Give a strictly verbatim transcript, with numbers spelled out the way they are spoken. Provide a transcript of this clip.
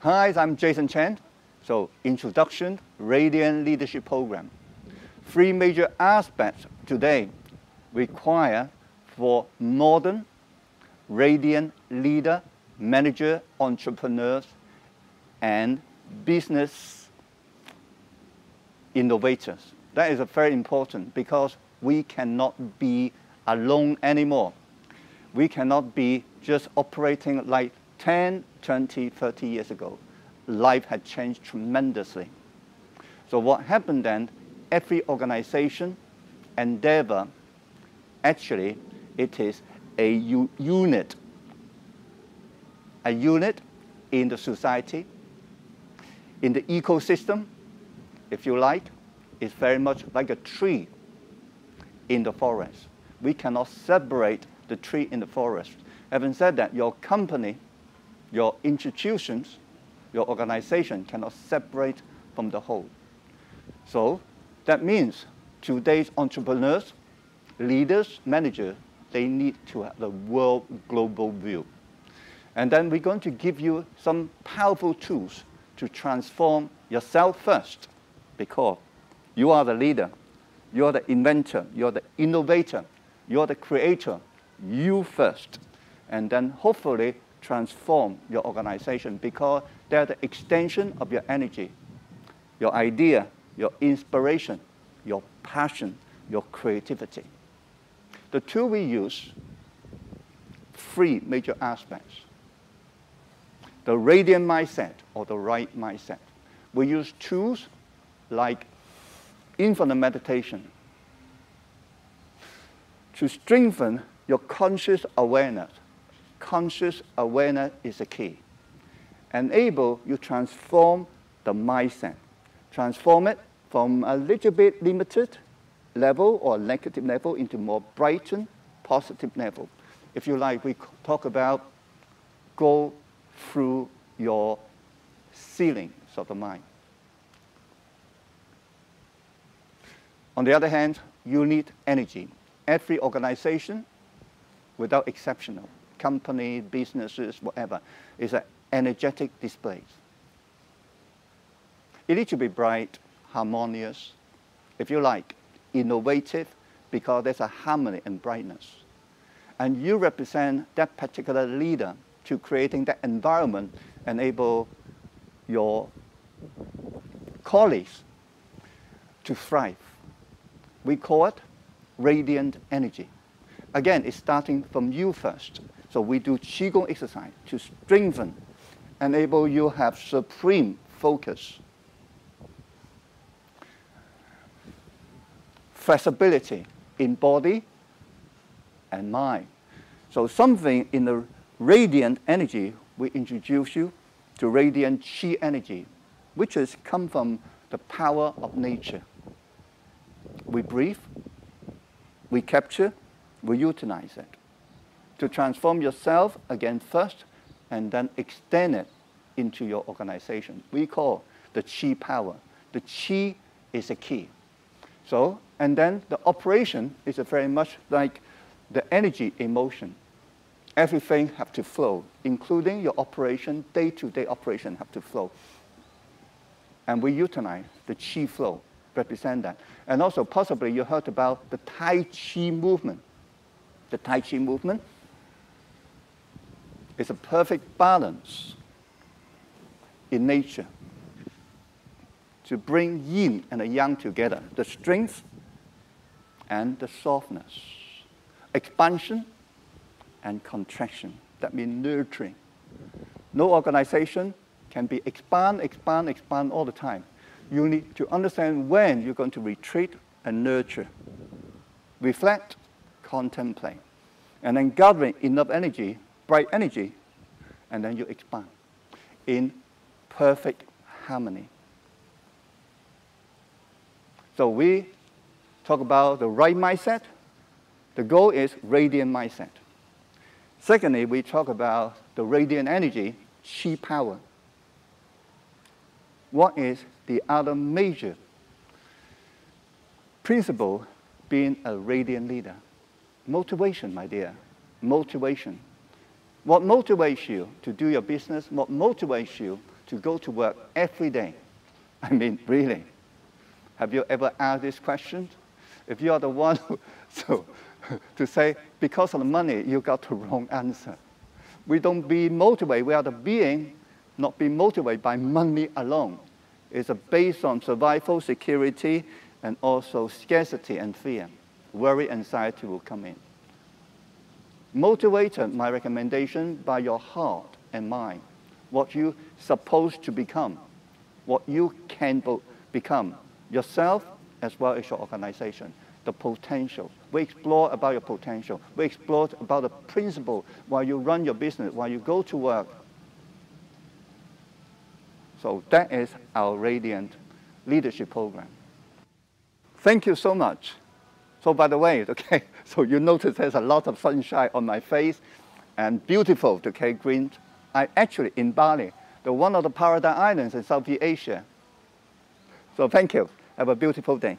Hi, I'm Jason Chan. So, introduction, Radiant Leadership Program. Three major aspects today require for modern radiant leader, manager, entrepreneurs, and business innovators. That is very important because we cannot be alone anymore. We cannot be just operating like ten, twenty, thirty years ago. Life had changed tremendously. So what happened then, every organization, endeavor, actually, it is a unit, a unit in the society, in the ecosystem, if you like. It's very much like a tree in the forest. We cannot separate the tree in the forest. Having said that, your company, your institutions, your organization cannot separate from the whole. So that means today's entrepreneurs, leaders, managers, they need to have the world global view. And then we're going to give you some powerful tools to transform yourself first, because you are the leader, you are the inventor, you are the innovator, you are the creator, you first. And then hopefully transform your organization, because they are the extension of your energy, your idea, your inspiration, your passion, your creativity. The tool we use, three major aspects. The radiant mindset or the right mindset. We use tools like infinite meditation to strengthen your conscious awareness. Conscious awareness is the key. Enable you transform the mindset. Transform it from a little bit limited level or negative level into more brightened, positive level. If you like, we talk about go through your ceilings of the mind. On the other hand, you need energy. Every organization, without exception, company, businesses, whatever, is an energetic display. It needs to be bright, harmonious, if you like, innovative, because there's a harmony and brightness. And you represent that particular leader to creating that environment, enable your colleagues to thrive. We call it radiant energy. Again, it's starting from you first. So we do Qigong exercise to strengthen, enable you have supreme focus, flexibility in body and mind. So something in the radiant energy, we introduce you to radiant Qi energy, which is come from the power of nature. We breathe, we capture, we utilize it. To transform yourself again first, and then extend it into your organization. We call the Qi power. The Qi is a key. So, and then the operation is very much like the energy in motion. Everything have to flow, including your operation, day-to-day operation have to flow. And we utilize the Qi flow, represent that. And also possibly you heard about the Tai Chi movement. The Tai Chi movement is a perfect balance in nature to bring yin and the yang together, the strength and the softness, expansion and contraction. That means nurturing. No organization can be expand, expand, expand all the time. You need to understand when you're going to retreat and nurture, reflect, contemplate, and then gathering enough energy, bright energy, and then you expand in perfect harmony. So we talk about the right mindset. The goal is radiant mindset. Secondly, we talk about the radiant energy, Qi power. What is the other major principle being a radiant leader? Motivation, my dear. Motivation. What motivates you to do your business? What motivates you to go to work every day? I mean, really? Have you ever asked this question? If you are the one who, so, to say, because of the money, you got the wrong answer. We don't be motivated. We are the being, not be motivated by money alone. It's based on survival, security, and also scarcity and fear. Worry, anxiety will come in. Motivated, my recommendation, by your heart and mind. What you're supposed to become. What you can become. Yourself as well as your organization. The potential. We explore about your potential. We explore about the principle while you run your business, while you go to work. So that is our Radiant Leadership Program. Thank you so much. So by the way, okay, so you notice there's a lot of sunshine on my face and beautiful, okay, green. I actually in Bali, the one of the Paradise Islands in Southeast Asia. So thank you. Have a beautiful day.